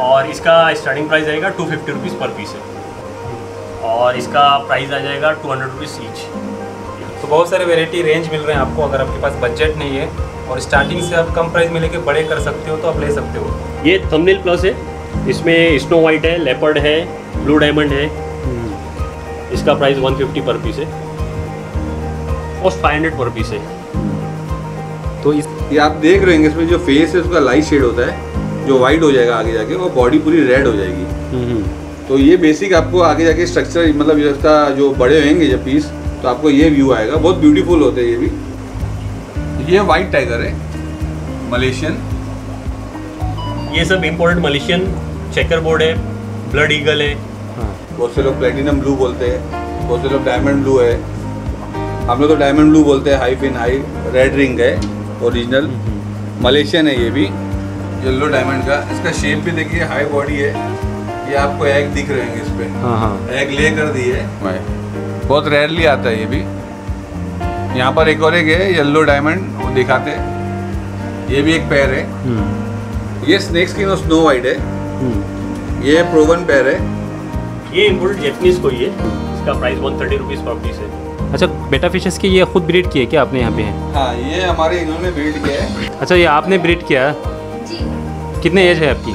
और इसका starting price आएगा 250 रुपीज़ पर पीस है और इसका प्राइस आ जाएगा 200 रुपीज़ ईच। तो बहुत सारे वेरायटी रेंज मिल रहे हैं आपको, अगर आपके पास बजट नहीं है और स्टार्टिंग से आप कम प्राइस में लेके बड़े कर सकते हो तो आप ले सकते हो। ये थंबनेल प्लस है, इसमें स्नो वाइट है, लेपर्ड है, ब्लू डायमंड है, इसका प्राइस 150 पर पीस है और 500 पर पीस है। तो इस ये आप देख रहे हैं इसमें जो फेस है उसका लाइट शेड होता है जो वाइट हो जाएगा आगे जाके और बॉडी पूरी रेड हो जाएगी। तो ये बेसिक आपको आगे जाके स्ट्रक्चर मतलब इसका जो बड़े होंगे जब पीस तो आपको ये व्यू आएगा, बहुत ब्यूटीफुल होते हैं ये भी। ये वाइट टाइगर है मलेशियन, ये सब इम्पोर्टेड मलेशियन, चेकरबोर्ड है, ब्लड ईगल है, बहुत से लोग प्लेटिनम ब्लू बोलते हैं, बहुत से लोग डायमंड ब्लू है, हम लोग तो डायमंड ब्लू बोलते हैं। High fin high red ring है ओरिजिनल मलेशियन है, ये भी येलो डायमंड का, इसका शेप भी देखिए हाई बॉडी है, ये आपको एग दिख रहे हैं इस पर। हाँ। एग ले कर दी है, बहुत रेयरली आता है ये भी। यहाँ पर एक और एक है येलो डायमंड, वो दिखाते हैं, ये भी एक पैर है। ये स्नेक स्किन और स्नो वाइट है, ये प्रोवन पैर है, ये इम्पोर्टेड जैपनीज कोई है, इसका प्राइस 130 रुपीज़ पर पीस है। अच्छा बेटा फिशेस की ये खुद ब्रीड किए क्या आपने यहाँ पे? हाँ ये हमारे इन्होंने ब्रीड किया है। अच्छा ये आपने ब्रीड किया जी। कितने एज है आपकी?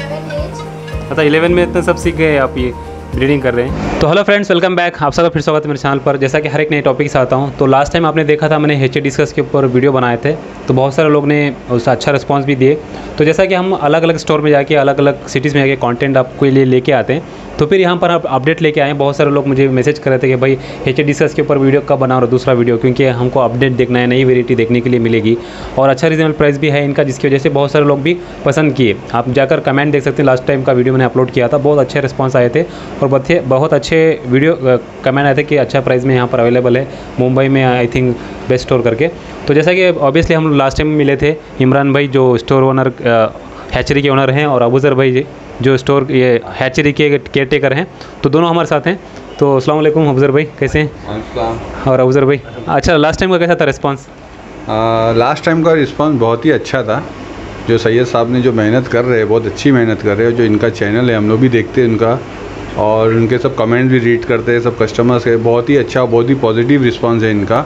11 एज। अच्छा 11 में इतना सब सीख गए आप, ये ब्रीडिंग कर रहे हैं। तो हेलो फ्रेंड्स, वेलकम बैक, आप सबका फिर स्वागत है मेरे चैनल पर। जैसा कि हर एक नए टॉपिक से आता हूँ, तो लास्ट टाइम आपने देखा था मैंने HA डिस्कस के ऊपर वीडियो बनाए थे, तो बहुत सारे लोग ने उसका अच्छा रिस्पांस भी दिए। तो जैसा कि हम अलग अलग स्टोर में जाके अलग अलग सिटीज़ में जाके कॉन्टेंट आपके लिए लेके आते हैं, तो फिर यहाँ पर आप अपडेट लेके आए। बहुत सारे लोग मुझे मैसेज कर रहे थे कि भाई HA डिस्कस के ऊपर वीडियो कब बना और दूसरा वीडियो, क्योंकि हमको अपडेट देखना है, नई वेरायटी देखने के लिए मिलेगी और अच्छा रीजनेबल प्राइस भी है इनका, जिसकी वजह से बहुत सारे लोग भी पसंद किए। आप जाकर कमेंट देख सकते हैं, लास्ट टाइम का वीडियो मैंने अपलोड किया था, बहुत अच्छे रिस्पॉन्स आए थे और बहुत अच्छे वीडियो कमेंट आए थे कि अच्छा प्राइस में यहाँ पर अवेलेबल है मुंबई में, आई थिंक बेस्ट स्टोर करके। तो जैसा कि ऑब्वियसली हम लास्ट टाइम मिले थे इमरान भाई जो स्टोर ओनर हैचरी के ओनर हैं और अबूजर भाई जी जो स्टोर ये हैचरी के केयर टेकर हैं, तो दोनों हमारे साथ हैं। तो अस्सलाम वालेकुम अबूजर भाई, कैसे हैं? और अबूजर भाई अच्छा लास्ट टाइम का कैसा था रिस्पॉन्स? लास्ट टाइम का रिस्पॉन्स बहुत ही अच्छा था, जो सैयद साहब ने जो मेहनत कर रहे हैं, बहुत अच्छी मेहनत कर रहे हैं, जो इनका चैनल है हम लोग भी देखते हैं उनका और उनके सब कमेंट भी रीड करते हैं, सब कस्टमर्स के बहुत ही अच्छा, बहुत ही पॉजिटिव रिस्पांस है इनका।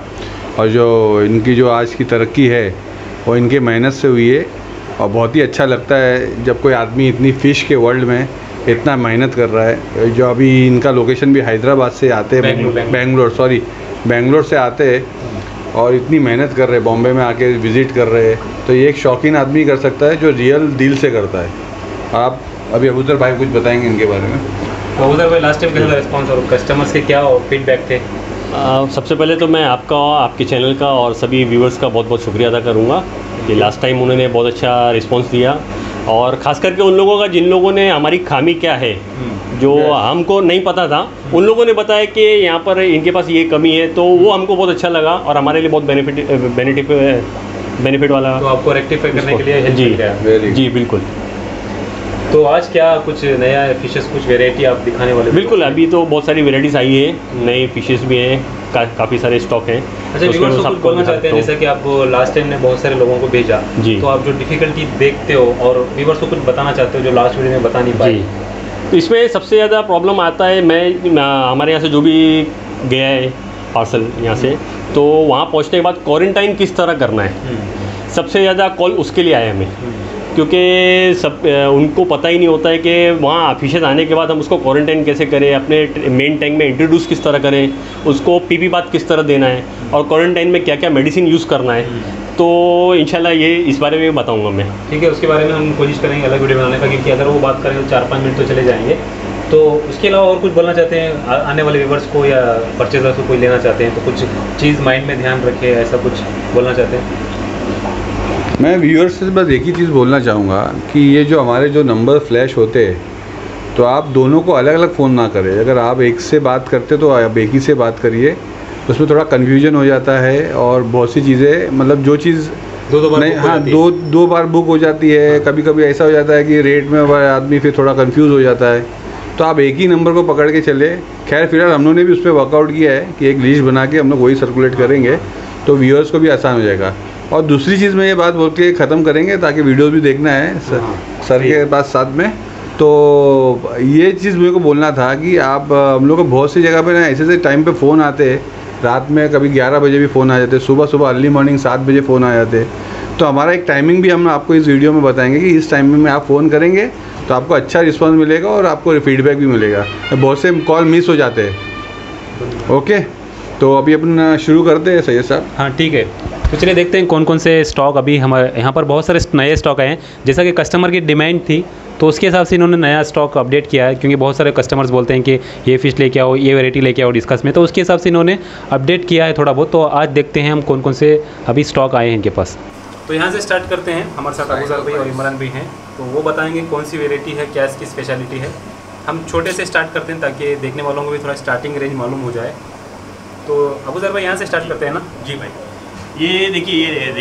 और जो इनकी जो आज की तरक्की है वो इनके मेहनत से हुई है और बहुत ही अच्छा लगता है जब कोई आदमी इतनी फ़िश के वर्ल्ड में इतना मेहनत कर रहा है। जो अभी इनका लोकेशन भी हैदराबाद से आते हैं, बेंगलोर से आते हैं और इतनी मेहनत कर रहे हैं, बॉम्बे में आके विज़िट कर रहे हैं, तो ये एक शौकीन आदमी कर सकता है जो रियल दिल से करता है। आप अभी अबूजर भाई कुछ बताएंगे इनके बारे में? अबूजर भाई लास्ट टाइम कैसा रिस्पॉन्स और कस्टमर्स के क्या फीडबैक थे? सबसे पहले तो मैं आपका, आपके चैनल का और सभी व्यूवर्स का बहुत बहुत शुक्रिया अदा करूँगा कि लास्ट टाइम उन्होंने बहुत अच्छा रिस्पॉन्स दिया और ख़ास करके उन लोगों का जिन लोगों ने हमारी खामी क्या है जो हमको नहीं पता था, उन लोगों ने बताया कि यहाँ पर इनके पास ये कमी है, तो वो हमको बहुत अच्छा लगा और हमारे लिए बहुत बेनिफिट वाला। तो आपको रेक्टिफाई करने के लिए जी बिल्कुल। तो आज क्या कुछ नया फिशेस, कुछ वेरायटी आप दिखाने वाले? बिल्कुल, अभी तो बहुत सारी वेरायटीज़ आई है, नए फिशेस भी हैं, काफ़ी सारे स्टॉक हैं। अच्छा व्यूअर्स को बोलना चाहते हैं, जैसा कि आप लास्ट टाइम ने बहुत सारे लोगों को भेजा जी, तो आप जो डिफ़िकल्टी देखते हो और व्यूअर्स को कुछ बताना चाहते हो जो लास्ट वीडियो में बता नहीं पाए? तो इसमें सबसे ज़्यादा प्रॉब्लम आता है, हमारे यहाँ से जो भी गया है पार्सल यहाँ से, तो वहाँ पहुँचने के बाद क्वारंटाइन किस तरह करना है, सबसे ज़्यादा कॉल उसके लिए आया हमें, क्योंकि उनको पता ही नहीं होता है कि वहाँ फिशेस आने के बाद हम उसको क्वारंटाइन कैसे करें, अपने मेन टैंक में इंट्रोड्यूस किस तरह करें, उसको पीपी बात किस तरह देना है और क्वारंटाइन में क्या क्या मेडिसिन यूज़ करना है। तो इंशाल्लाह ये इस बारे में बताऊँगा मैं, ठीक है? उसके बारे में हम कोशिश करेंगे अलग वीडियो बनाने का, क्योंकि अगर वो बात करेंगे तो 4-5 मिनट तो चले जाएंगे। तो उसके अलावा और कुछ बोलना चाहते हैं आने वाले व्यूअर्स को या परचेजर्स को, कोई लेना चाहते हैं तो कुछ चीज़ माइंड में ध्यान रखें, ऐसा कुछ बोलना चाहते हैं? मैं व्यूअर्स से बस एक ही चीज़ बोलना चाहूँगा कि ये जो हमारे जो नंबर फ्लैश होते हैं, तो आप दोनों को अलग अलग फ़ोन ना करें। अगर आप एक से बात करते तो आप एक ही से बात करिए, उसमें थोड़ा कन्फ्यूजन हो जाता है और बहुत सी चीज़ें, मतलब जो चीज़ दो बार बुक हो जाती है, कभी कभी ऐसा हो जाता है कि रेट में आदमी फिर थोड़ा कन्फ्यूज़ हो जाता है, तो आप एक ही नंबर को पकड़ के चले। खैर फिलहाल हम लोगों ने भी उस पर वर्कआउट किया है कि एक लिस्ट बना के हम लोग वही सर्कुलेट करेंगे, तो व्यूअर्स को भी आसान हो जाएगा। और दूसरी चीज़ मैं ये बात बोल के ख़त्म करेंगे ताकि वीडियो भी देखना है सर के पास साथ में। तो ये चीज़ मेरे को बोलना था कि आप हम लोग को बहुत सी जगह पे ना ऐसे ऐसे टाइम पे फ़ोन आते हैं, रात में कभी 11 बजे भी फ़ोन आ जाते, सुबह सुबह अर्ली मॉर्निंग 7 बजे फ़ोन आ जाते। तो हमारा एक टाइमिंग भी हम आपको इस वीडियो में बताएंगे कि इस टाइमिंग में आप फ़ोन करेंगे तो आपको अच्छा रिस्पॉन्स मिलेगा और आपको फीडबैक भी मिलेगा। बहुत से कॉल मिस हो जाते हैं। ओके, तो अभी अपन शुरू करते हैं सैयद साहब। हाँ ठीक है, तो चलिए देखते हैं कौन कौन से स्टॉक। अभी हमारे यहाँ पर बहुत सारे नए स्टॉक आए हैं, जैसा कि कस्टमर की डिमांड थी तो उसके हिसाब से इन्होंने नया स्टॉक अपडेट किया है, क्योंकि बहुत सारे कस्टमर्स बोलते हैं कि ये फ़िश लेके आओ, ये वैरायटी लेके आओ डिस्कस में, तो उसके हिसाब से इन्होंने अपडेट किया है थोड़ा बहुत। तो आज देखते हैं हम कौन कौन से अभी स्टॉक आए हैं इनके पास। तो यहाँ से स्टार्ट करते हैं, हमारे साथ अबूज़र भाई और इमरान भी हैं, तो वो बताएँगे कौन सी वेरायटी है, क्या इसकी स्पेशलिटी है। हम छोटे से स्टार्ट करते हैं ताकि देखने वालों को भी थोड़ा स्टार्टिंग रेंज मालूम हो जाए। तो अबूज़र भाई यहाँ से स्टार्ट करते हैं ना। जी भाई, ये देखिए ये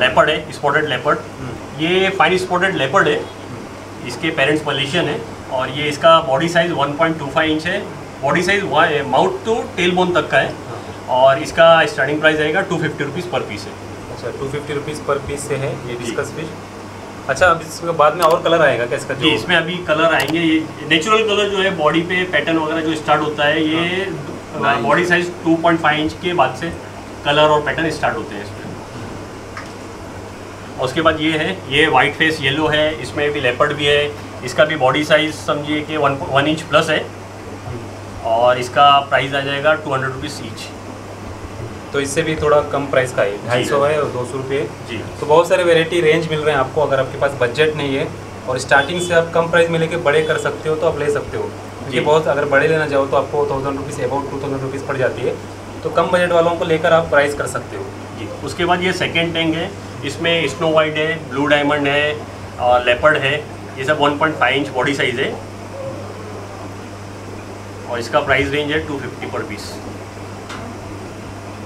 लेपर्ड है, स्पॉटेड लेपर्ड। ये फाइन स्पॉटेड लेपर्ड है, इसके पेरेंट्स मलेशियन है और ये इसका बॉडी साइज़ 1.25 इंच है। Body size mouth to tail bone तक का है और इसका स्टार्टिंग प्राइस आएगा 250 रुपीज़ पर पीस है। अच्छा, 250 रुपीज़ पर पीस से है ये डिस्कस फिश। अच्छा, अब इसमें बाद में और कलर आएगा क्या इसका? जी, इसमें अभी कलर आएंगे। ये नेचुरल कलर जो है बॉडी पे पैटर्न वगैरह जो स्टार्ट होता है, ये बॉडी साइज 2.5 इंच के बाद से कलर और पैटर्न स्टार्ट होते हैं इसमें। और उसके बाद ये है, ये वाइट फेस येलो है, इसमें भी लेपर्ड भी है। इसका भी बॉडी साइज समझिए कि 1 इंच प्लस है और इसका प्राइस आ जाएगा 200 रुपीज़ ईच। तो इससे भी थोड़ा कम प्राइस का है, 250 है और 200 रुपये। जी, तो बहुत सारे वेरायटी रेंज मिल रहे हैं आपको। अगर आपके पास बजट नहीं है और स्टार्टिंग से आप कम प्राइस में लेके बड़े कर सकते हो तो आप ले सकते हो। ये बहुत, अगर बड़े लेना चाहो तो आपको 1000 रुपीज़ अबाउट 2000 रुपीज़ पड़ जाती है, तो कम बजट वालों को लेकर आप प्राइस कर सकते हो। जी, उसके बाद ये सेकंड टैंक है, इसमें स्नो वाइट है, ब्लू डायमंड है और लेपर्ड है। ये सब 1.5 इंच बॉडी साइज़ है और इसका प्राइस रेंज है 250 पर पीस।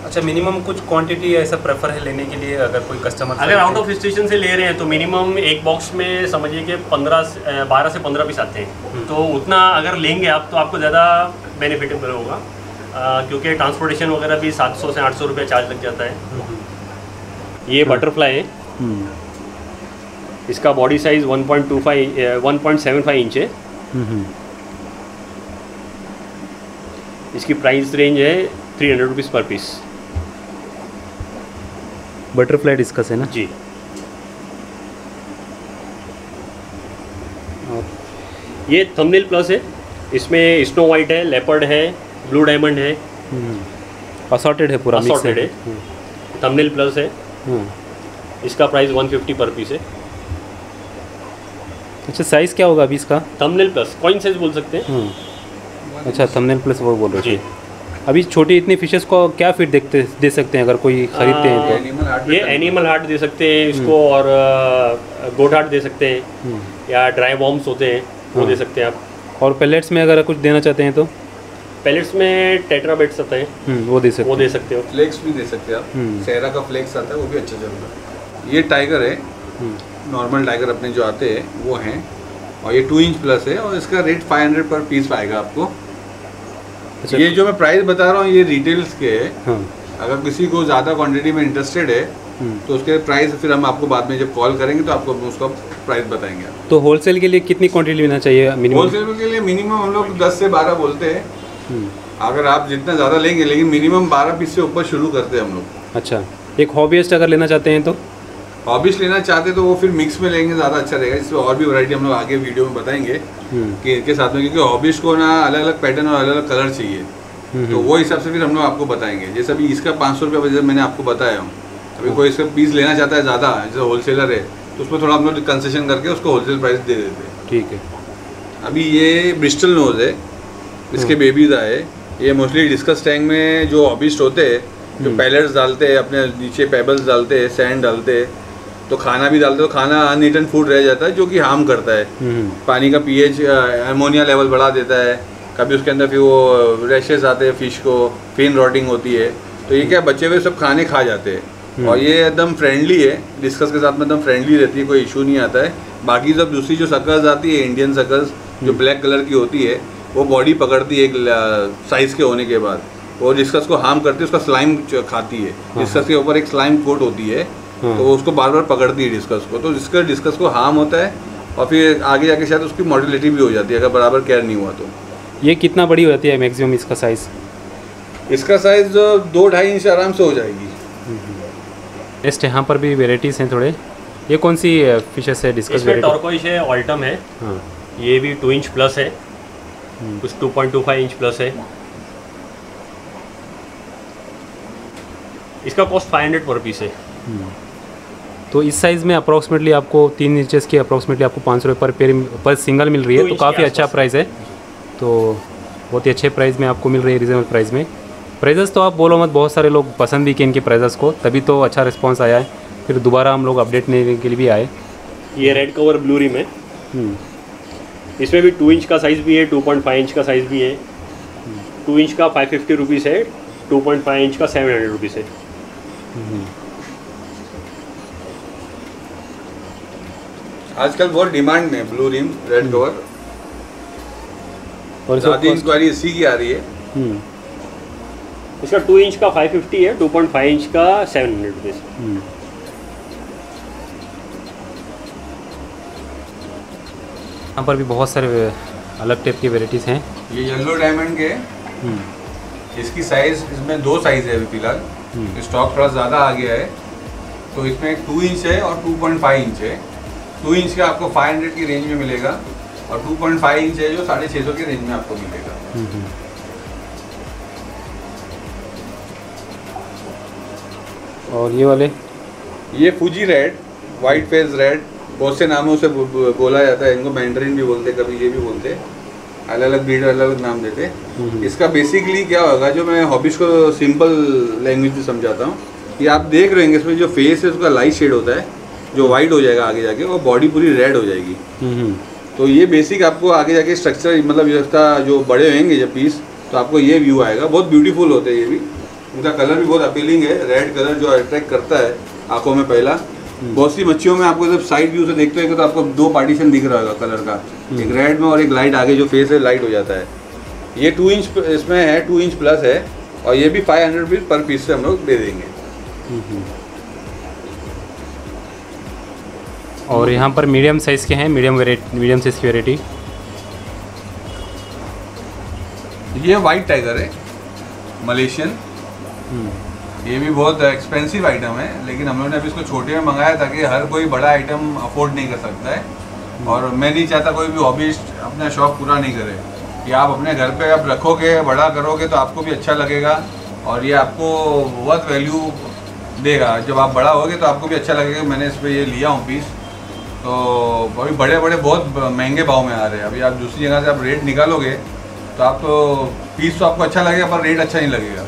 अच्छा, मिनिमम कुछ क्वांटिटी ऐसा प्रेफर है लेने के लिए? अगर कोई कस्टमर अगर आउट ऑफ स्टेशन से ले रहे हैं तो मिनिमम एक बॉक्स में समझिए कि 12 से 15 पीस आते हैं, तो उतना अगर लेंगे आप तो आपको ज़्यादा बेनिफिट होगा, क्योंकि ट्रांसपोर्टेशन वगैरह भी 700 से 800 रुपये चार्ज लग जाता है। ये बटरफ्लाई है, इसका बॉडी साइज 1.75 इंच है। इसकी प्राइस रेंज है 300 rupees per piece. Butterfly discus है ना? जी। और ये थंबनेल प्लस है, इसमें स्नो वाइट है, लेपर्ड है, ब्लू डायमंड है, असॉर्टेड है, पूरा असॉर्टेड है। थंबनेल प्लस है, इसका प्राइस 150 पर पीस है। अच्छा, साइज़ क्या होगा अभी इसका? थंबनेल प्लस कॉइन साइज बोल सकते हैं। अच्छा, थंबनेल प्लस वो बोल रहे हैं। अभी छोटी इतनी फिशेस को क्या फीड दे सकते हैं अगर कोई खरीदते हैं तो? ये एनिमल हार्ट दे सकते हैं इसको, और गोट हार्ट दे सकते हैं, या ड्राई वॉर्म्स होते हैं वो दे सकते हैं आप। और पैलेट्स में अगर कुछ देना चाहते हैं तो पैलेट्स में टेट्राबेट्स आते हैं, वो दे सकते हो। फ्लेक्स भी दे सकते हैं आप, सेहरा का फ्लेक्स आता है वो भी अच्छा चलता है। ये टाइगर है, नॉर्मल टाइगर अपने जो आते हैं वो हैं, और ये 2 इंच प्लस है और इसका रेट 500 पर पीस आएगा आपको। अच्छा, ये जो मैं प्राइस बता रहा हूँ ये रिटेल्स के है। हाँ। अगर किसी को ज़्यादा क्वांटिटी में इंटरेस्टेड है तो उसके प्राइस फिर हम आपको बाद में जब कॉल करेंगे तो आपको उसका प्राइस बताएंगे। तो होलसेल के लिए कितनी क्वांटिटी लेना चाहिए मिनिमम? होलसेल के लिए मिनिमम हम लोग 10 से 12 बोलते हैं, अगर आप जितना ज़्यादा लेंगे, लेकिन मिनिमम 12 पीस से ऊपर शुरू करते हैं हम लोग। अच्छा, एक हॉबीस्ट अगर लेना चाहते हैं तो? हॉबीस्ट लेना चाहते तो वो फिर मिक्स में लेंगे, ज़्यादा अच्छा रहेगा। इसमें और भी वैरायटी हम लोग आगे वीडियो में बताएंगे कि इनके साथ में, क्योंकि हॉबीस्ट को ना अलग अलग पैटर्न और अलग अलग कलर चाहिए, तो वो हिसाब से फिर हम लोग आपको बताएंगे। जैसे अभी इसका 500 रुपये जैसे मैंने आपको बताया हूँ। अभी कोई इसका पीस लेना चाहता है ज़्यादा, जैसे होलसेलर है, तो उसमें थोड़ा हम लोग कंसेशन करके उसको होलसेल प्राइस दे देते हैं। ठीक है। अभी ये ब्रिस्टल नोज है, इसके बेबीज आए। ये मोस्टली डिस्कस टैंक में जो हॉबीस्ट होते हैं जो पैलेट्स डालते हैं अपने नीचे, पेबल्स डालते हैं, सैंड डालते हैं, तो खाना भी डालते हैं, तो खाना अनईटन फूड रह जाता है जो कि हार्म करता है। पानी का पीएच, अमोनिया लेवल बढ़ा देता है, कभी उसके अंदर फिर वो रैशेस आते हैं फिश को, फिन रॉटिंग होती है। तो ये क्या बचे हुए सब खाने खा जाते हैं। और ये एकदम फ्रेंडली है, डिस्कस के साथ में एकदम फ्रेंडली रहती है, कोई इशू नहीं आता है। बाकी जब दूसरी जो सकर्स आती है, इंडियन सकर्स जो ब्लैक कलर की होती है, वो बॉडी पकड़ती है एक साइज़ के होने के बाद, वो डिस्कस को हार्म करती है, उसका स्लाइम खाती है। डिस्कस के ऊपर एक स्लाइम कोट होती है तो वो उसको बार बार पकड़ती है डिस्कस को, तो जिसका डिस्कस को हार्म होता है और फिर आगे जाके शायद उसकी मॉर्टिलिटी भी हो जाती है अगर बराबर केयर नहीं हुआ तो। ये कितना बड़ी होती है मैक्सिमम इसका साइज़? इसका साइज़ 2-2.5 इंच आराम से हो जाएगी। नेक्स्ट यहाँ पर भी वेराइटीज़ हैं थोड़े। ये कौन सी फिशेस है डिस्कस? टर्कोइज है, ऑल्टम है, ये भी 2 इंच प्लस है, कुछ 2.25 इंच प्लस है। इसका कॉस्ट 500 पर पीस है। तो इस साइज़ में अप्रॉक्सीमेटली आपको 3 इंचेस की अप्रॉक्सीमेटली आपको 500 रुपये पर पेयर पर सिंगल मिल रही है, तो काफ़ी अच्छा प्राइस है। तो बहुत ही अच्छे प्राइस में आपको मिल रही है, रिजनेबल प्राइस में। प्राइजेस तो आप बोलो मत, बहुत सारे लोग पसंद भी किए इनके प्राइजेस को, तभी तो अच्छा रिस्पांस आया है। फिर दोबारा हम लोग अपडेट लेने के लिए भी आए। ये रेड कवर ब्लू रिम है, इसमें भी 2 इंच का साइज़ भी है, 2.5 इंच का साइज़ भी है। 2 इंच का 550 रुपीज़ है, 2.5 इंच का 700 रुपीज़ है। आजकल बहुत डिमांड में ब्लू रिम, रेड कवर, और आधी इंक्वायरी इसी की आ रही है। इसका 2 इंच का 550 है, 2.5 इंच का 700 रुपीज़। यहाँ पर भी बहुत सारे अलग टाइप की वेराइटीज़ हैं। ये येलो डायमंड के इसकी साइज़, इसमें 2 साइज़ है अभी फिलहाल, स्टॉक थोड़ा ज़्यादा आ गया है। तो इसमें 2 इंच है और 2.5 इंच है। 2 इंच का आपको 500 की रेंज में मिलेगा और 2.5 इंच है जो 650 के रेंज में आपको मिलेगा। और ये वाले, ये Fuji red, white face red, बहुत से नामों से बोला जाता है इनको, मैंड्रिन भी बोलते, कभी ये भी बोलते, अलग अलग ब्रीड अलग अलग नाम देते। इसका बेसिकली क्या होगा, जो मैं हॉबीज को सिंपल लैंग्वेज में समझाता हूँ, ये आप देख रहे होंगे इसमें जो फेस है उसका लाइट शेड होता है जो वाइट हो जाएगा आगे जाके, और बॉडी पूरी रेड हो जाएगी। तो ये बेसिक आपको आगे जाके स्ट्रक्चर, मतलब इसका जो बड़े होंगे जब पीस, तो आपको ये व्यू आएगा। बहुत ब्यूटीफुल होते हैं ये भी, उनका कलर भी बहुत अपीलिंग है, रेड कलर जो अट्रैक्ट करता है आंखों में। पहला बहुत सी मच्छियों में आपको जब साइड व्यू से देखते हैं तो आपको 2 पार्टीशन दिख रहा होगा कलर का, एक रेड में और एक लाइट आगे जो फेस है लाइट हो जाता है। ये 2 इंच इसमें है, 2 इंच प्लस है, और ये भी 500 रुपीज़ पर पीस से हम लोग दे देंगे। और यहाँ पर मीडियम साइज़ के हैं, मीडियम साइज़ की वेराइटी। ये वाइट टाइगर है, मलेशियन। ये भी बहुत एक्सपेंसिव आइटम है, लेकिन हम लोगों ने अभी इसको छोटे में मंगाया ताकि हर कोई बड़ा आइटम अफोर्ड नहीं कर सकता है। और मैं नहीं चाहता कोई भी हॉबीस्ट अपना शौक़ पूरा नहीं करे, कि आप अपने घर पे आप रखोगे, बड़ा करोगे तो आपको भी अच्छा लगेगा और ये आपको बहुत वैल्यू देगा। जब आप बड़ा होगे तो आपको भी अच्छा लगेगा मैंने इस पर ये लिया हूँ पीस। तो अभी बड़े बड़े बहुत महंगे भाव में आ रहे हैं। अभी आप दूसरी जगह से आप रेट निकालोगे तो आप तो पीस तो आपको अच्छा लगेगा पर रेट अच्छा नहीं लगेगा।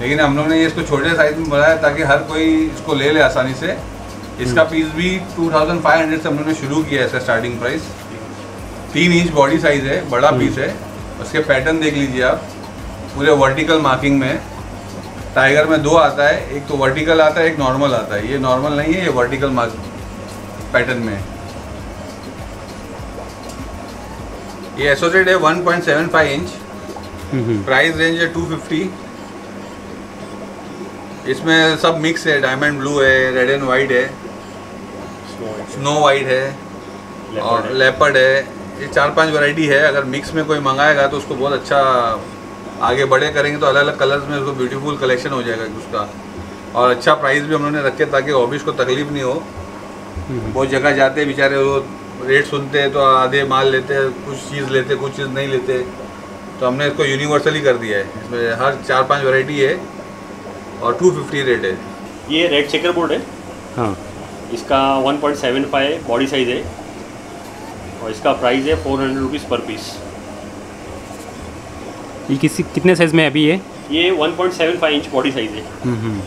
लेकिन हम लोग ने ये इसको छोटे साइज़ में बनाया ताकि हर कोई इसको ले ले आसानी से। इसका पीस भी 2500 से हम लोग ने शुरू किया है, इसका starting price. 3 inch body size है, बड़ा पीस है। उसके पैटर्न देख लीजिए आप, पूरे वर्टिकल मार्किंग में। टाइगर में 2 आता है, एक तो वर्टिकल आता है, एक नॉर्मल आता है। ये नॉर्मल नहीं है, ये वर्टिकल मार्किंग पैटर्न में। ये एसोर्टेड है, 1.75 इंच, प्राइस रेंज है 250। इसमें सब मिक्स है, डायमंड ब्लू है, रेड एंड वाइट है, स्नो वाइट है और लेपर्ड है। ये 4-5 वैरायटी है। अगर मिक्स में कोई मंगाएगा तो उसको बहुत अच्छा, आगे बड़े करेंगे तो अलग अलग कलर्स में उसको ब्यूटीफुल कलेक्शन हो जाएगा उसका। और अच्छा प्राइस भी हम लोगों ने रखे ताकि हॉबीज को तकलीफ नहीं हो। बहुत जगह जाते हैं बेचारे, वो रेट सुनते हैं तो आधे माल लेते हैं, कुछ चीज़ लेते कुछ चीज़ नहीं लेते। तो हमने इसको यूनिवर्सली कर दिया है, इसमें हर 4-5 वैरायटी है और 250 रेट है। ये रेड चेकरबोर्ड है, हाँ। इसका 1.75 बॉडी साइज है और इसका प्राइस है 400 रुपीज़ पर पीस। ये कितने साइज़ में अभी है? ये 1.75 इंच बॉडी साइज है।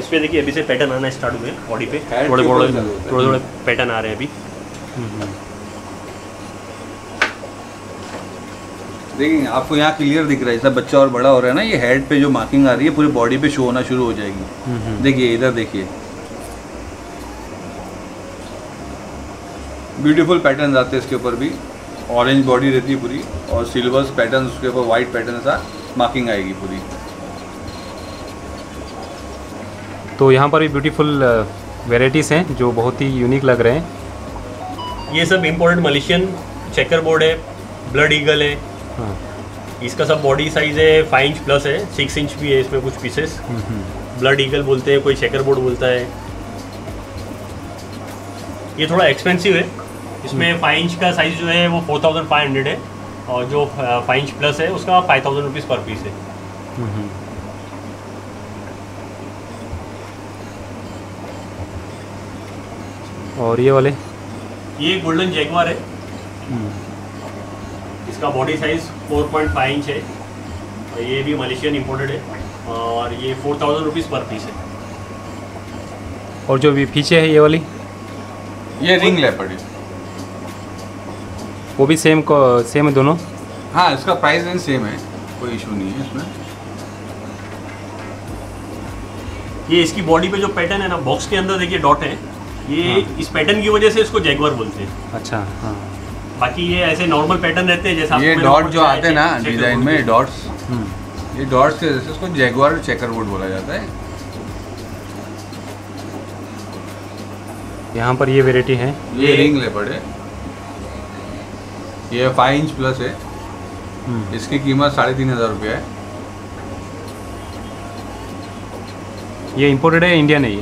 इसमें देखिए अभी से पैटर्न आना स्टार्ट हुए हैं बॉडी पे, थोड़े थोड़े पैटर्न आ रहे हैं अभी। देखिए आपको यहाँ क्लियर दिख रहा है, सब बच्चा और बड़ा हो रहा है ना, ये हेड पे जो मार्किंग आ रही है पूरी बॉडी पे शो होना शुरू हो जाएगी। देखिए इधर देखिए, ब्यूटीफुल पैटर्न आते हैं इसके ऊपर भी। ऑरेंज बॉडी रहती है पूरी और सिल्वर्स पैटर्न उसके ऊपर वाइट पैटर्न सा मार्किंग आएगी पूरी। तो यहाँ पर भी ब्यूटीफुल वेराइटीज़ हैं जो बहुत ही यूनिक लग रहे हैं। ये सब इम्पोर्टेड मलेशियन चेकरबोर्ड है, ब्लड ईगल है। हाँ। इसका सब बॉडी साइज़ है 5 इंच प्लस है, 6 इंच भी है इसमें कुछ पीसेस। ब्लड ईगल बोलते हैं, कोई चेकरबोर्ड बोलता है। ये थोड़ा एक्सपेंसिव है, इसमें 5 इंच का साइज़ जो है वो 4500 है और जो 5 इंच प्लस है उसका 5000 रुपीज़ पर पीस है। और ये वाले, ये गोल्डन जैगवार है, इसका बॉडी साइज 4.5 इंच है और ये भी मलेशियन इम्पोर्टेड है और ये 4000 रुपीज़ पर पीस है। और जो भी पीछे है ये वाली, ये रिंग लेपर्ड है, वो भी सेम है दोनों। हाँ, इसका प्राइस रेंज सेम है, कोई इशू नहीं है इसमें। ये इसकी बॉडी पे जो पैटर्न है ना, बॉक्स के अंदर देखिए डॉट है, ये हाँ। इस पैटर्न की वजह से इसको जैगवार बोलते हैं। अच्छा, हाँ। बाकी ये ऐसे नॉर्मल पैटर्न रहते हैं, जैसा ये डॉट जो आते हैं ना डिजाइन में, डॉट्स, ये डॉट्स के जैसे उसको जैगवार चेकरबोर्ड बोला जाता है। यहाँ पर ये वेराइटी है, ये रिंग लेपर्ड है, ये 5 इंच प्लस है, इसकी कीमत 3500 रुपये है। ये इम्पोर्टेड है, इंडियन है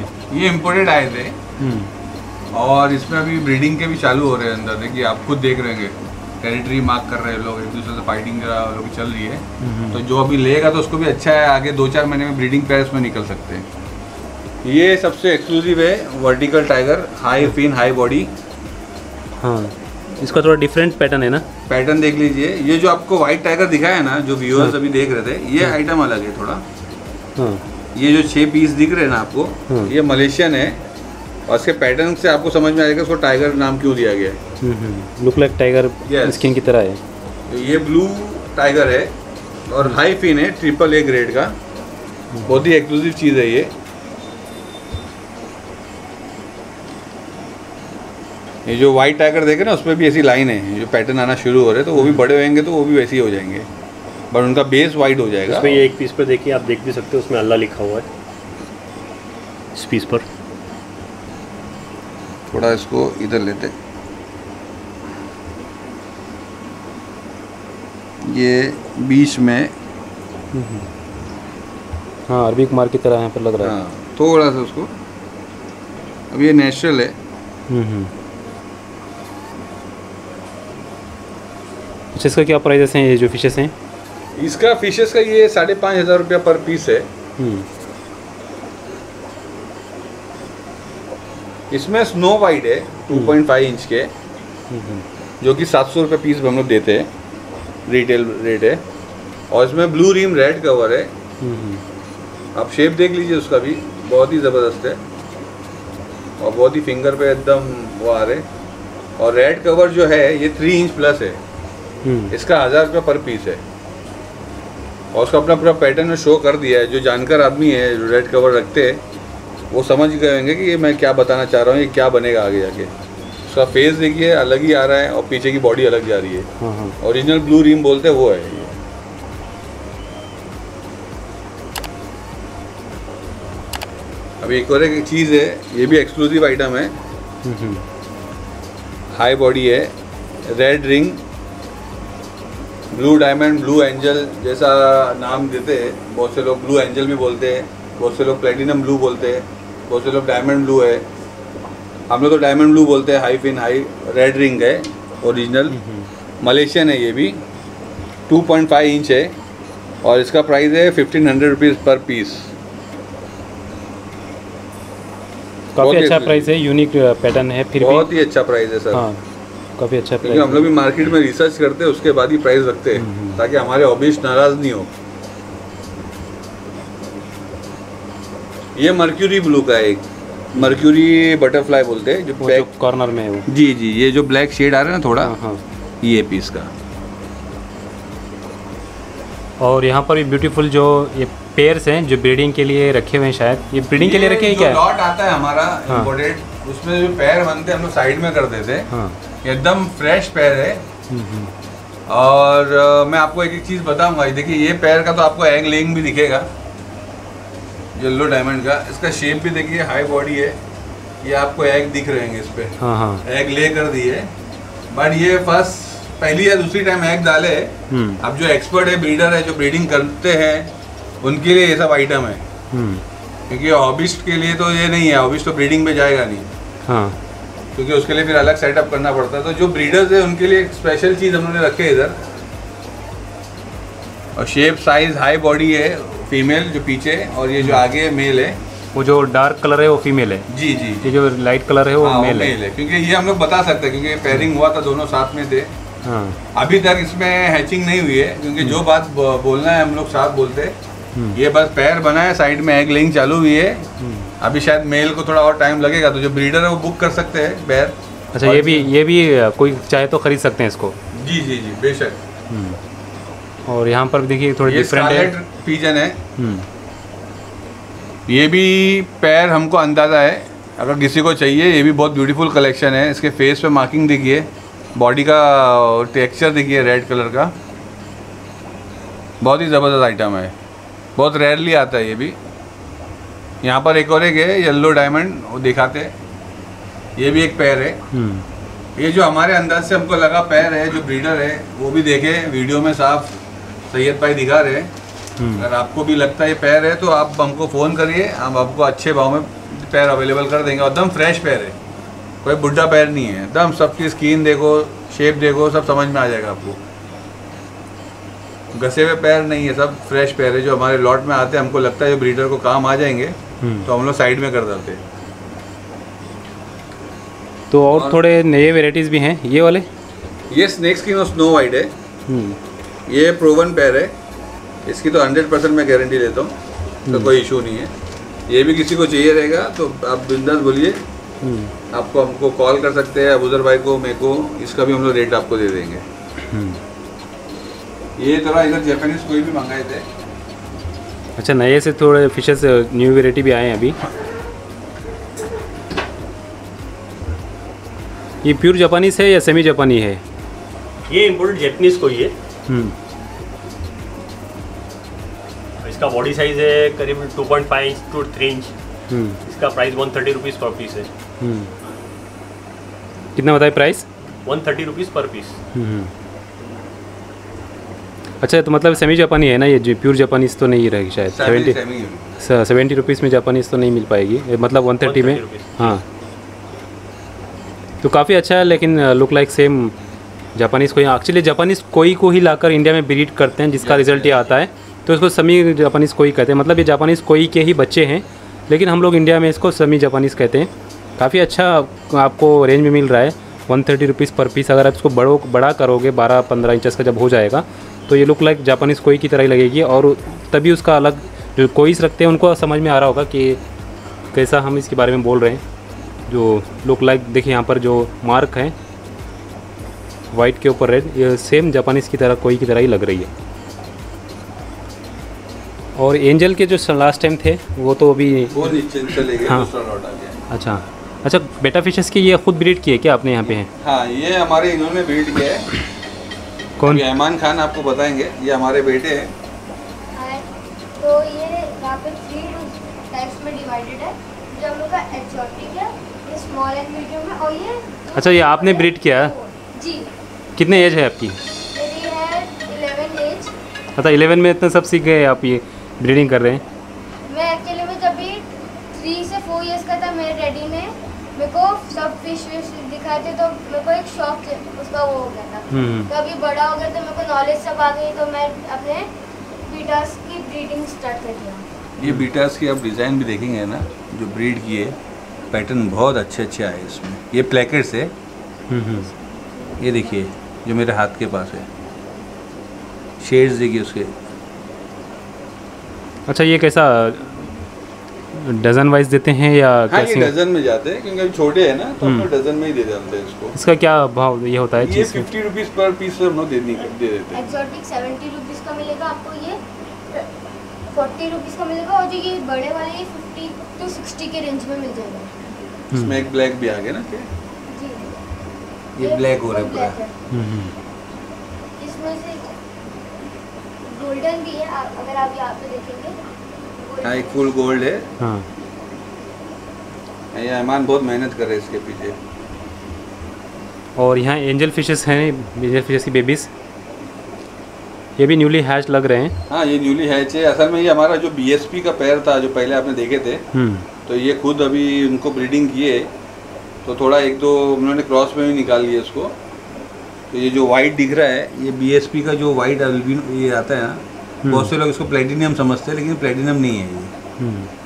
ये इम्पोर्टेड आए थे और इसमें अभी ब्रीडिंग के भी चालू हो रहे हैं अंदर। देखिए आप खुद देख रहे हैं, टेरिटरी मार्क कर रहे हैं लोग, एक दूसरे से फाइटिंग चल रही है, तो जो अभी लेगा तो उसको भी अच्छा है, आगे 2-4 महीने में ब्रीडिंग पेयर्स में निकल सकते हैं। ये सबसे एक्सक्लूसिव है vertical tiger, high fin high body. हाँ, इसका थोड़ा डिफरेंट पैटर्न है ना, पैटर्न देख लीजिए। ये जो आपको व्हाइट टाइगर दिखाया है ना, जो व्यूअर्स हाँ। अभी देख रहे थे, ये आइटम अलग है थोड़ा। हाँ। ये जो 6 पीस दिख रहे हैं ना आपको, हाँ। ये मलेशियन है और इसके पैटर्न से आपको समझ में आएगा इसको टाइगर नाम क्यों दिया गया है, लुक लाइक टाइगर स्किन की तरह है। ये ब्लू टाइगर है और हाई फिन है, AAA ग्रेड का, बहुत ही एक्सक्लूसिव चीज़ है ये। ये जो वाइट टाइगर देखे ना, उसमें भी ऐसी लाइन है, जो पैटर्न आना शुरू हो रहे हैं, तो वो भी बड़े होंगे तो वो भी वैसे ही हो जाएंगे, बट उनका बेस वाइट हो जाएगा। इसमें ये एक पीस पर देखिए, आप देख भी सकते हो उसमें अल्लाह लिखा हुआ है इस पीस पर। थोड़ा इसको इधर लेते, ये बीच में, हाँ, अरबी कुमार की तरह यहाँ पर लग रहा है। हाँ, थोड़ा सा उसको, अब ये नेचुरल है। अच्छा, इसका क्या प्राइसेस हैं ये जो फिशेस हैं? इसका फिशेस का ये 5500 रुपया पर पीस है। इसमें स्नो वाइट है 2.5 इंच के, जो कि 700 रुपये पीस हम लोग देते हैं, रिटेल रेट है। और इसमें ब्लू रिम रेड कवर है, आप शेप देख लीजिए उसका भी, बहुत ही ज़बरदस्त है और बहुत ही फिंगर पे एकदम वो आ रहे। और रेड कवर जो है ये 3 इंच प्लस है, इसका 1000 रुपये पर पीस है और उसका अपना पूरा पैटर्न में शो कर दिया है। जो जानकार आदमी है, जो रेड कवर रखते हैं, वो समझ गए होंगे कि ये मैं क्या बताना चाह रहा हूँ, ये क्या बनेगा आगे जाके। उसका फेस देखिए अलग ही आ रहा है और पीछे की बॉडी अलग जा रही है, ओरिजिनल ब्लू रिम बोलते हैं वो है ये। अभी एक और एक चीज़ है, ये भी एक्सक्लूसिव आइटम है, हाई बॉडी है, red ring, blue diamond, blue angel जैसा नाम देते हैं। बहुत से लोग ब्लू एंजल भी बोलते हैं, बहुत से लोग प्लेटिनम ब्लू बोलते हैं, बहुत से लोग डायमंड ब्लू है, हम लोग तो डायमंड ब्लू बोलते हैं। High fin high red ring है, ओरिजिनल मलेशियन है, ये भी 2.5 इंच है और इसका प्राइस है 1500 रुपीज़ पर पीस। काफ़ी अच्छा प्राइस है, यूनिक पैटर्न है, फिर बहुत ही अच्छा प्राइस है सर। हाँ, काफ़ी अच्छा प्राइस। हम लोग भी मार्केट में रिसर्च करते हैं, उसके बाद ही प्राइस रखते हैं ताकि हमारे हॉबीज नाराज नहीं हो। ये मर्क्यूरी ब्लू का एक मर्क्यूरी बटरफ्लाई बोलते हैं, जो बैक कॉर्नर में है वो। जी जी, ये जो ब्लैक शेड आ रहा है ना थोड़ा, हाँ, ये पीस का। और यहाँ पर भी ब्यूटीफुल जो ये पेयर्स हैं जो ब्रीडिंग के लिए रखे हुए हैं, शायद ये ब्रीडिंग के लिए रखे हैं क्या? लॉट आता है हमारा इम्पोर्टेड, उसमें जो पैर बनते हैं हम लोग साइड में कर देते हैं। हाँ। एकदम फ्रेश पैर है, और मैं आपको एक एक चीज़ बताऊंगा। देखिए ये पैर का तो आपको एंगलिंग भी दिखेगा येलो डायमंड का, इसका शेप भी देखिए हाई बॉडी है, ये आपको एग दिख रहे हैं इस पर। हाँ। एग ले कर दिए, बट ये फर्स्ट पहली या दूसरी टाइम एग डाले। अब जो एक्सपर्ट है, ब्रीडर है, जो ब्रीडिंग करते हैं उनके लिए ये सब आइटम है, क्योंकि हॉबिस्ट के लिए तो ये नहीं है, हॉबिस्ट तो ब्रीडिंग में जाएगा नहीं। हाँ। क्योंकि उसके लिए फिर अलग सेटअप करना पड़ता है। तो जो ब्रीडर्स है उनके लिए एक स्पेशल चीज़ हमने रखे इधर, और शेप साइज हाई बॉडी है फीमेल जो पीछे, और ये जो आगे मेल है। वो जो डार्क कलर है वो फीमेल है। जी जी। ये जो लाइट कलर है वो मेल है। क्योंकि ये हम लोग बता सकते हैं क्योंकि पेयरिंग हुआ था, दोनों साथ में थे। हाँ। अभी तक इसमें हैचिंग नहीं हुई है, क्योंकि जो बात बोलना है हम लोग साथ बोलते हैं। ये बस पैर बना है, साइड में एग लेइंग चालू हुई है, अभी शायद मेल को थोड़ा और टाइम लगेगा। तो जो ब्रीडर है वो बुक कर सकते हैं पैर। अच्छा, ये भी कोई चाहे तो खरीद सकते हैं इसको। जी जी जी, बेशक। और यहाँ पर देखिए थोड़ी डिफरेंट है, पीजन है। ये भी पैर हमको अंदाज़ा है, अगर किसी को चाहिए। ये भी बहुत ब्यूटीफुल कलेक्शन है। इसके फेस पे मार्किंग देखिए, बॉडी का टेक्सचर देखिए रेड कलर का, बहुत ही ज़बरदस्त आइटम है, बहुत रेयरली आता है ये भी। यहाँ पर एक और एक है येलो डायमंड, वो दिखाते हैं। ये भी एक पैर है। ये जो हमारे अंदाज से हमको लगा पैर है, जो ब्रीडर है वो भी देखे वीडियो में, साफ सैयद भाई दिखा रहे हैं। अगर आपको भी लगता है ये पैर है तो आप हमको फ़ोन करिए, हम आपको अच्छे भाव में पैर अवेलेबल कर देंगे। एकदम फ्रेश पैर है, कोई बुढ़ा पैर नहीं है, एकदम सबकी स्किन देखो, शेप देखो, सब समझ में आ जाएगा आपको। घसे हुए पैर नहीं है, सब फ्रेश पैर है जो हमारे लॉट में आते हैं। हमको लगता है जो ब्रीडर को काम आ जाएंगे तो हम लोग साइड में कर देते हैं। तो और थोड़े नए वेराइटीज़ भी हैं। ये वाले, ये स्नेक स्किन और स्नो वाइट है, ये प्रोवन पैर है, इसकी तो 100% मैं गारंटी लेता हूँ, तो कोई इशू नहीं है। ये भी किसी को चाहिए रहेगा तो आप बिंदास बोलिए, आपको हमको कॉल कर सकते हैं, अबूजर भाई को, मेरे को, इसका भी हम लोग रेट आपको दे देंगे। ये थोड़ा इधर जापानीज कोई भी मंगाए थे। अच्छा, नए से थोड़े फिशेस न्यू वेराइटी भी आए हैं अभी। ये प्योर जापानीज है या सेमी जापानी है? ये इम्पोर्टेड जापानीज कोई है। इसका बॉडी साइज है करीब 2.5 to 3 इंच। इसका प्राइस 130 रुपीज़ पर पीस है। कितना बताया प्राइस? 130 rupees per piece. अच्छा, तो मतलब सेमी जापानी है ना, ये प्योर जापानीज तो नहीं रहेगी शायद। 70 रुपीज़ में जापानीज तो नहीं मिल पाएगी, मतलब 130 में। हाँ, तो काफ़ी अच्छा है, लेकिन look like same Japanese koi. Actually Japanese koi को ही लाकर इंडिया में ब्रीड करते हैं, जिसका रिजल्ट ये आता है, तो इसको सेमी जापानीज़ कोई कहते हैं। मतलब ये जापानीज़ कोई के ही बच्चे हैं, लेकिन हम लोग इंडिया में इसको सेमी जापानीज़ कहते हैं। काफ़ी अच्छा आपको रेंज में मिल रहा है, 130 रुपीज़ पर पीस। अगर आप इसको बड़ा करोगे, 12-15 इंच का जब हो जाएगा, तो ये लुक लाइक जापानीज़ कोई की तरह ही लगेगी। और तभी उसका अलग जो कोईस रखते हैं उनको समझ में आ रहा होगा कि कैसा हम इसके बारे में बोल रहे हैं। जो लुक लाइक देखिए यहाँ पर जो मार्क है वाइट के ऊपर रेड, ये सेम जापानीज़ की तरह, कोई की तरह ही लग रही है। और एंजल के जो लास्ट टाइम थे वो तो अभी वो नीचे चले गए, दूसरा लॉट आ गया। अच्छा, बेटा फिशेस की ये खुद ब्रीड किए क्या आपने यहाँ पे? हाँ, ये हमारे इन्होंने ब्रीड किया है। कौन? रहमान खान आपको बताएंगे, ये हमारे बेटे हैं। तो ये यहाँ पे 3 टाइप्स में डिवाइडेड है, जो हम लोग का एक्सोटिक है, ये स्मॉल एंड मीडियम है, और ये। अच्छा, ये आपने ब्रीड किया? जी। कितने एज है आपकी? मेरी है 11 एज। अच्छा, 11 में इतना सब सीख गए आप, ये ब्रीडिंग कर रहे हैं? मैं एक्चुअली में जब भी 3 से 4 इयर्स का था, मेरे डैडी ने मेरे को सब फिश दिखाए थे, तो मेरे को एक शौक उसका वो हो गया था। तो अभी बड़ा हो गया तो मेरे को नॉलेज सब आ गई, तो मैं अपने बीटास की ब्रीडिंग स्टार्ट कर दिया। ये बीटास की आप डिज़ाइन भी देखेंगे ना, जो ब्रीड किए, पैटर्न बहुत अच्छे आए इसमें। ये प्लेकेट्स है, ये देखिए जो मेरे हाथ के पास है, शेड्स देखिए उसके। अच्छा, ये कैसा डजन वाइज देते हैं या? हाँ, ये डजन में जाते हैं, क्योंकि छोटे हैं ना, तो हम डजन में ही दे देते हैं इसको। इसका क्या भाव ये होता है? ये 50 रुपीज़ पर पीस हम लोग दे देते हैं। एक्सोटिक 70 रुपीज़ का मिलेगा आपको, ये 40 रुपीज़ का मिलेगा, और जो ये बड़े वाले ये 50 to 60 के रेंज में मिल जाएगा। इसमें एक ब्लैक भी आ गया ना, ये ब्लैक हो रहा है पूरा। इसमें से गोल्डन भी है, अगर आप यहाँ पे देखेंगे हाँ फुल गोल्ड है। हाँ ये अमान बहुत मेहनत कर रहे हैं इसके पीछे। और यहाँ एंजल फिशेस हैं, एंजल फिशेस की बेबीज, ये भी न्यूली हैच लग रहे हैं। हाँ ये न्यूली हैच है। असल में ये हमारा जो बीएसपी का पैर था जो पहले आपने देखे थे, तो ये खुद अभी उनको ब्रीडिंग किए, तो थोड़ा एक दो उन्होंने क्रॉस में भी निकाल लिया इसको। तो ये जो वाइट दिख रहा है ये बीएसपी का जो वाइट अल्बिनो ये आता है ना, बहुत से लोग इसको प्लेटिनियम समझते हैं लेकिन प्लेटिनियम नहीं है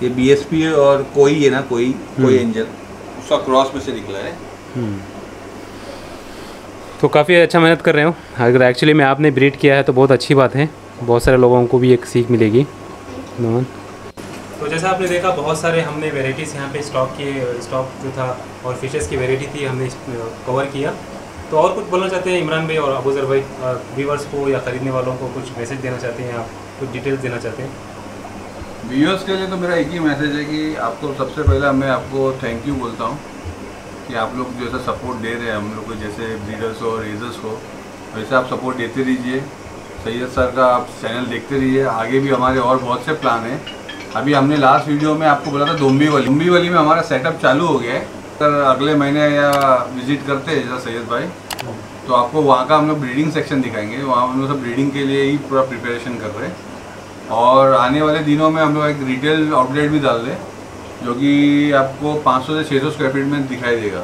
ये बीएसपी है। और कोई है ना कोई कोई एंजल उसका क्रॉस में से निकला है। तो काफ़ी अच्छा मेहनत कर रहे हो, अगर एक्चुअली में आपने ब्रीड किया है तो बहुत अच्छी बात है, बहुत सारे लोगों को भी एक सीख मिलेगी। तो जैसा आपने देखा बहुत सारे हमने वेराइटीज़ यहाँ पे स्टॉक किए, स्टॉक जो था और फिशेस की वेराइटी थी हमने कवर किया। तो और कुछ बोलना चाहते हैं इमरान भाई और अबूजर भाई, व्यूअर्स को या ख़रीदने वालों को कुछ मैसेज देना चाहते हैं, आप कुछ डिटेल्स देना चाहते हैं? व्यूअर्स के लिए तो मेरा एक ही मैसेज है कि आपको सबसे पहला मैं आपको थैंक यू बोलता हूँ कि आप लोग जैसा सपोर्ट दे रहे हैं हम लोग को, जैसे ब्रीडर्स और रेजर्स को, वैसे आप सपोर्ट देते रहिए। सैयद सर का आप चैनल देखते रहिए, आगे भी हमारे और बहुत से प्लान हैं। अभी हमने लास्ट वीडियो में आपको बोला था डोम्बी वाली में हमारा सेटअप चालू हो गया है, सर अगले महीने या विजिट करते हैं जैसा सैयद भाई, तो आपको वहाँ का हम लोग ब्रीडिंग सेक्शन दिखाएंगे। वहाँ हम लोग सब ब्रीडिंग के लिए ही पूरा प्रिपरेशन कर रहे हैं। और आने वाले दिनों में हम लोग एक रिटेल आउटलेट भी डाल रहे हैं जो कि आपको 500 से 600 स्क्वायर फीट में दिखाई देगा।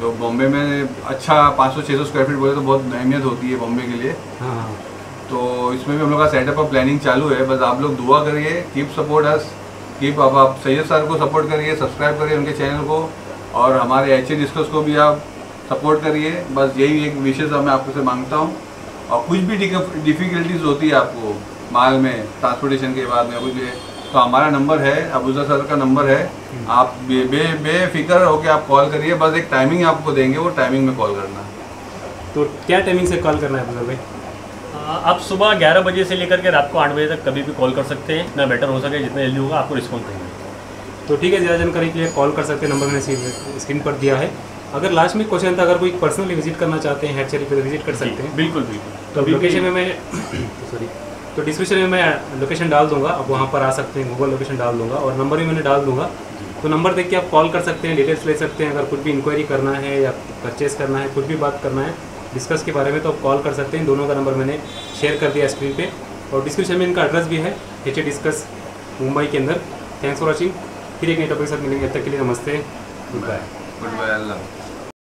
तो बॉम्बे में अच्छा 500 600 स्क्वायर फीट बोले तो बहुत अहमियत होती है बॉम्बे के लिए। हाँ। तो इसमें भी हम लोग का सेटअप और प्लानिंग चालू है, बस आप लोग दुआ करिए, कीप सपोर्ट अस, कीप आप सैयद सर को सपोर्ट करिए, सब्सक्राइब करिए उनके चैनल को, और हमारे HA डिस्कस को भी आप सपोर्ट करिए। बस यही एक विशेष मैं आपसे मांगता हूँ। और कुछ भी डिफ़िकल्टीज होती है आपको माल में, ट्रांसपोर्टेशन के बाद में कुछ, तो हमारा नंबर है, अबूजर सर का नंबर है, आप बेफिक्र होकर आप कॉल करिए। बस एक टाइमिंग आपको देंगे, वो टाइमिंग में कॉल करना। तो क्या टाइमिंग से कॉल करना है अबूजर भाई? आप सुबह 11 बजे से लेकर के रात को 8 बजे तक कभी भी कॉल कर सकते हैं, इतना बेटर हो सके जितना जल्दी होगा आपको रिस्पॉन्स देंगे। तो ठीक है, ज़्यादा जानकारी के लिए कॉल कर सकते हैं, नंबर मैंने स्क्रीन पर दिया है। अगर लास्ट में क्वेश्चन था, अगर कोई पर्सनली विजिट करना चाहते हैं हैचरी पर विजिट कर सकते हैं। बिल्कुल बिल्कुल। तो लोकेशन में मैं तो डिस्क्रिप्शन में मैं लोकेशन डाल दूंगा, आप वहाँ पर आ सकते हैं, गूगल लोकेशन डाल दूंगा और नंबर भी मैंने डाल दूंगा। तो नंबर देख के आप कॉल कर सकते हैं, डिटेल्स ले सकते हैं। अगर कुछ भी इंक्वायरी करना है या परचेस करना है, कुछ भी बात करना है डिस्कस के बारे में, तो आप कॉल कर सकते हैं। दोनों का नंबर मैंने शेयर कर दिया स्क्रीन पर, और डिस्क्रिप्शन में इनका एड्रेस भी है, HA डिस्कस मुंबई के अंदर। थैंक्स फॉर वॉचिंग, फिर एक नए टॉपिक के साथ मिलेंगे, तब तक के लिए नमस्ते, गुड बाय, गुड बाय, अल्लाह।